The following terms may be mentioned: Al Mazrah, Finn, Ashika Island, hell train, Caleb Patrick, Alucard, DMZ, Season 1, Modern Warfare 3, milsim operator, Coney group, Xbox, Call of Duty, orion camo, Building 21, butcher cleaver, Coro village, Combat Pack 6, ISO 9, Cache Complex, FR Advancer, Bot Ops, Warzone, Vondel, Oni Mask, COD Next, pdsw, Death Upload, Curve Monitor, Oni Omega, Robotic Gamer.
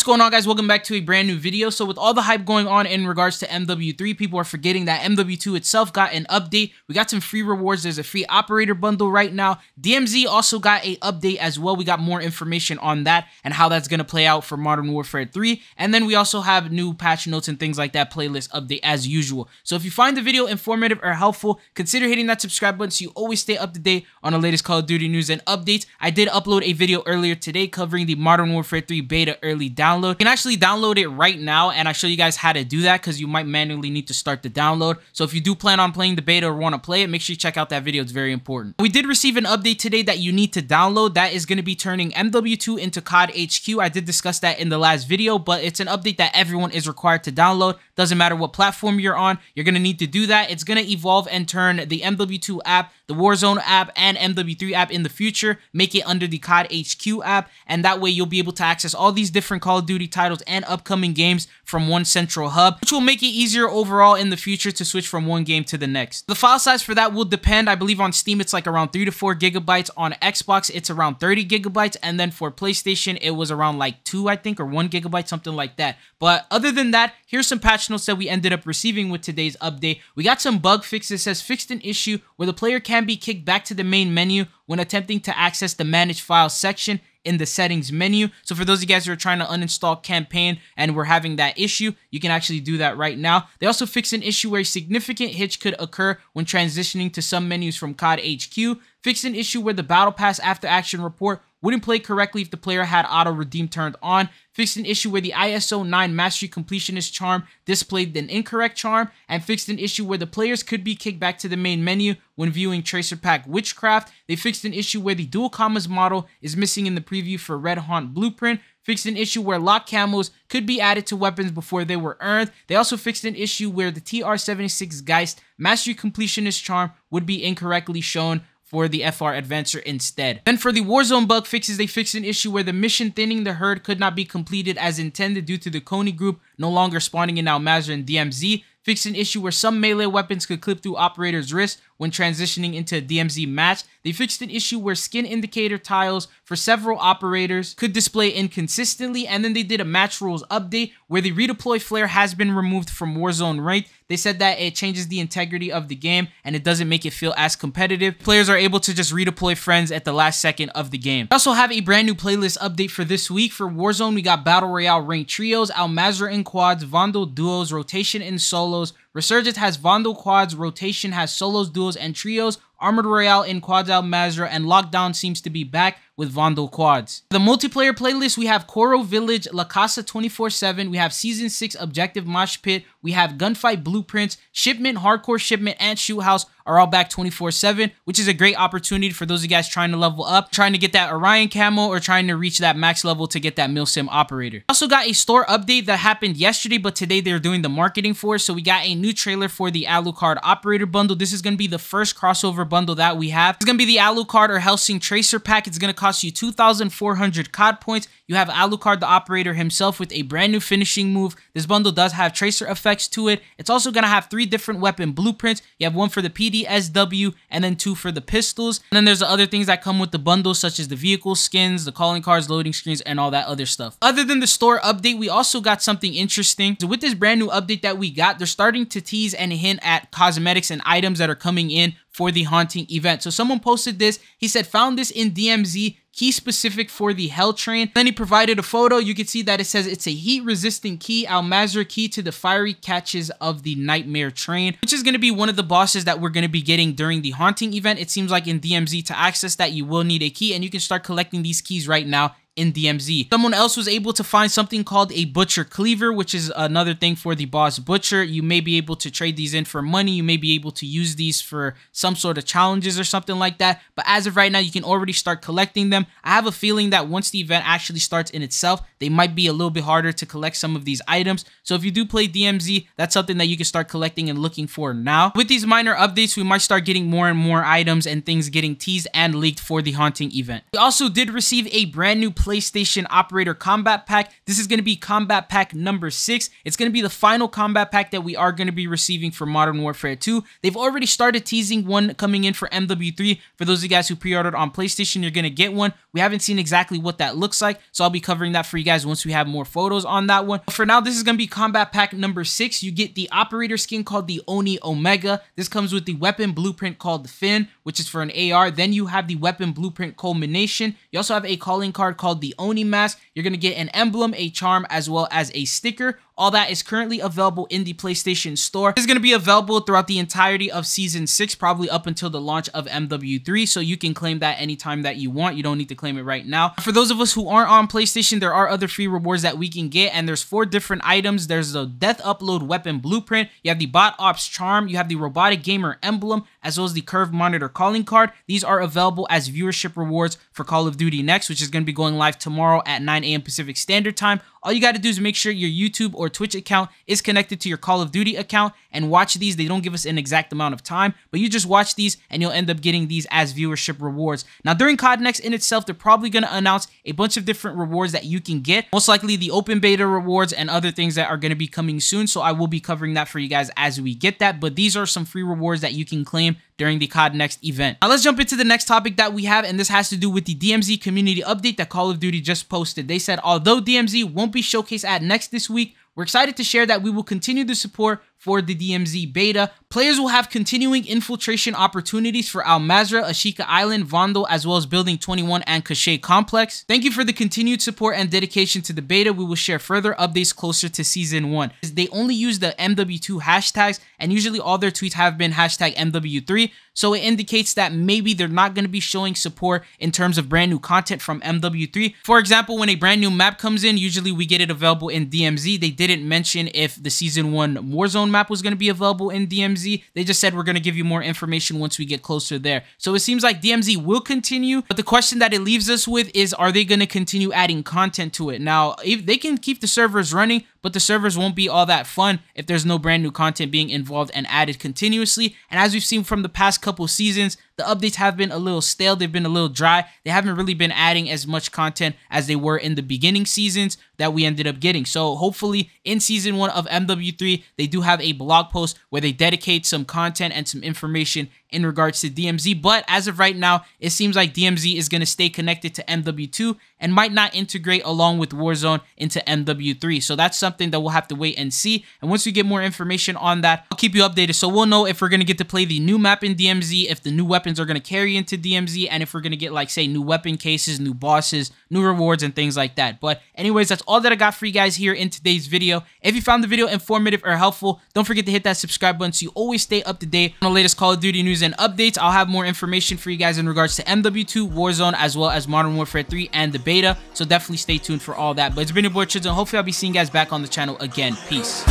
What's going on, guys? Welcome back to a brand new video. So with all the hype going on in regards to MW3, people are forgetting that MW2 itself got an update. We got some free rewards. There's a free operator bundle right now. DMZ also got a update as well. We got more information on that and how that's going to play out for Modern Warfare 3. And then we also have new patch notes and things like that, playlist update as usual. So if you find the video informative or helpful, consider hitting that subscribe button so you always stay up to date on the latest Call of Duty news and updates. I did upload a video earlier today covering the Modern Warfare 3 beta early download. You can actually download it right now, and I show you guys how to do that because you might manually need to start the download. So if you do plan on playing the beta or want to play it, make sure you check out that video. It's very important. We did receive an update today that you need to download. That is going to be turning MW2 into COD HQ. I did discuss that in the last video, but it's an update that everyone is required to download. Doesn't matter what platform you're on, you're going to need to do that. It's going to evolve and turn the MW2 app, the Warzone app, and MW3 app in the future, make it under the COD HQ app, and that way you'll be able to access all these different Call of Duty titles and upcoming games from one central hub, which will make it easier overall in the future to switch from one game to the next. The file size for that will depend. I believe on Steam it's like around 3 to 4 gigabytes. On Xbox it's around 30 gigabytes, and then for PlayStation it was around like 2, I think, or 1 gigabyte, something like that. But other than that, here's some patch notes that we ended up receiving with today's update. We got some bug fixes. It says fixed an issue where the player can be kicked back to the main menu when attempting to access the manage files section in the settings menu. So for those of you guys who are trying to uninstall campaign and we're having that issue, you can actually do that right now. They also fixed an issue where a significant hitch could occur when transitioning to some menus from COD HQ. Fixed an issue where the battle pass after action report wouldn't play correctly if the player had auto redeem turned on. Fixed an issue where the ISO 9 mastery completionist charm displayed an incorrect charm, and fixed an issue where the players could be kicked back to the main menu when viewing tracer pack witchcraft. They fixed an issue where the dual commas model is missing in the preview for Red Haunt blueprint. Fixed an issue where lock camos could be added to weapons before they were earned. They also fixed an issue where the TR76 Geist mastery completionist charm would be incorrectly shown for the FR Advancer instead. Then for the Warzone bug fixes, they fixed an issue where the mission thinning the herd could not be completed as intended due to the Coney group no longer spawning in Al Mazrah and DMZ. Fixed an issue where some melee weapons could clip through operators' wrists when transitioning into a DMZ match. They fixed an issue where skin indicator tiles for several operators could display inconsistently. And then they did a match rules update where the redeploy flare has been removed from Warzone ranked. They said that it changes the integrity of the game and it doesn't make it feel as competitive. Players are able to just redeploy friends at the last second of the game. I also have a brand new playlist update for this week. For Warzone, we got Battle Royale ranked trios, Al Mazrah in quads, Vondel duos, rotation in solos. Resurgence has Vondel quads, rotation has solos, duos, and trios. Armored Royale in quads Al Mazrah, and Lockdown seems to be back with Vondel quads. The multiplayer playlist, we have Coro Village, La Casa 24/7, we have Season 6 Objective Mosh Pit, we have Gunfight Blueprints, Shipment, Hardcore Shipment, and Shoot House are all back 24/7, which is a great opportunity for those of you guys trying to level up, trying to get that Orion camo, or trying to reach that max level to get that milsim operator. Also got a store update that happened yesterday, but today they're doing the marketing for it. So we got a new trailer for the Alucard operator bundle. This is going to be the first crossover bundle that we have. It's going to be the Alucard or helsing tracer pack. It's going to cost you 2,400 COD points. You have Alucard the operator himself with a brand new finishing move. This bundle does have tracer effects to it. It's also going to have 3 different weapon blueprints. You have one for the PDSW and then 2 for the pistols. And then there's the other things that come with the bundle, such as the vehicle skins, the calling cards, loading screens, and all that other stuff. Other than the store update, we also got something interesting. So with this brand new update that we got, they're starting to tease and hint at cosmetics and items that are coming in for the haunting event. So someone posted this. He said, "Found this in DMZ. Key specific for the hell train." Then he provided a photo. You can see that it says it's a heat resistant key, Al Mazrah key to the fiery catches of the nightmare train, which is going to be one of the bosses that we're going to be getting during the haunting event. It seems like in DMZ to access that you will need a key, and you can start collecting these keys right now in DMZ. Someone else was able to find something called a butcher cleaver, which is another thing for the boss butcher. You may be able to trade these in for money. You may be able to use these for some sort of challenges or something like that. But as of right now, you can already start collecting them. I have a feeling that once the event actually starts in itself, they might be a little bit harder to collect some of these items. So if you do play DMZ, that's something that you can start collecting and looking for now. With these minor updates, we might start getting more and more items and things getting teased and leaked for the haunting event. We also did receive a brand new PlayStation Operator Combat Pack. This is going to be Combat Pack number 6. It's going to be the final Combat Pack that we are going to be receiving for Modern Warfare 2. They've already started teasing one coming in for MW3. For those of you guys who pre-ordered on PlayStation, you're going to get one. We haven't seen exactly what that looks like, so I'll be covering that for you guys once we have more photos on that one. But for now, this is going to be Combat Pack number 6. You get the Operator skin called the Oni Omega. This comes with the weapon blueprint called Finn, which is for an AR. Then you have the weapon blueprint culmination. You also have a calling card called the Oni Mask. You're going to get an emblem, a charm, as well as a sticker. All that is currently available in the PlayStation Store. This is going to be available throughout the entirety of Season 6, probably up until the launch of MW3, so you can claim that anytime that you want. You don't need to claim it right now. For those of us who aren't on PlayStation, there are other free rewards that we can get, and there's 4 different items. There's the Death Upload weapon blueprint, you have the Bot Ops charm, you have the Robotic Gamer emblem, as well as the Curve Monitor calling card. These are available as viewership rewards for Call of Duty Next, which is going to be going live tomorrow at 9 a.m. Pacific Standard Time. All you got to do is make sure your YouTube or Twitch account is connected to your Call of Duty account and watch these. They don't give us an exact amount of time, but you just watch these and you'll end up getting these as viewership rewards. Now, during COD Next in itself, they're probably going to announce a bunch of different rewards that you can get, most likely the open beta rewards and other things that are going to be coming soon, so I will be covering that for you guys as we get that, but these are some free rewards that you can claim during the COD Next event. Now, let's jump into the next topic that we have, and this has to do with the DMZ community update that Call of Duty just posted. They said, although DMZ won't be showcased at Next this week, we're excited to share that we will continue the support for the DMZ beta. Players will have continuing infiltration opportunities for Al Mazrah, Ashika Island, Vondel, as well as Building 21 and Cache Complex. Thank you for the continued support and dedication to the beta. We will share further updates closer to Season 1. They only use the MW2 hashtags, and usually all their tweets have been hashtag MW3, so it indicates that maybe they're not going to be showing support in terms of brand new content from MW3. For example, when a brand new map comes in, usually we get it available in DMZ. They didn't mention if the Season 1 Warzone map was going to be available in DMZ. They just said, we're going to give you more information once we get closer there. So it seems like DMZ will continue, but the question that it leaves us with is, are they going to continue adding content to it? Now, if they can keep the servers running, but the servers won't be all that fun if there's no brand new content being involved and added continuously. And as we've seen from the past couple seasons, the updates have been a little stale, they've been a little dry. They haven't really been adding as much content as they were in the beginning seasons that we ended up getting. So hopefully in Season 1 of MW3, they do have a blog post where they dedicate some content and some information in regards to DMZ, but as of right now, it seems like DMZ is going to stay connected to MW2 and might not integrate along with Warzone into MW3. So that's something that we'll have to wait and see. And once we get more information on that, I'll keep you updated. So we'll know if we're going to get to play the new map in DMZ, if the new weapons are going to carry into DMZ, and if we're going to get, like, say, new weapon cases, new bosses, new rewards, and things like that. But anyways, that's all that I got for you guys here in today's video. If you found the video informative or helpful, don't forget to hit that subscribe button so you always stay up to date on the latest Call of Duty news and updates. I'll have more information for you guys in regards to MW2, Warzone, as well as Modern Warfare 3 and the beta, so definitely stay tuned for all that. But it's been your boy Chids, and hopefully I'll be seeing you guys back on the channel again. Peace.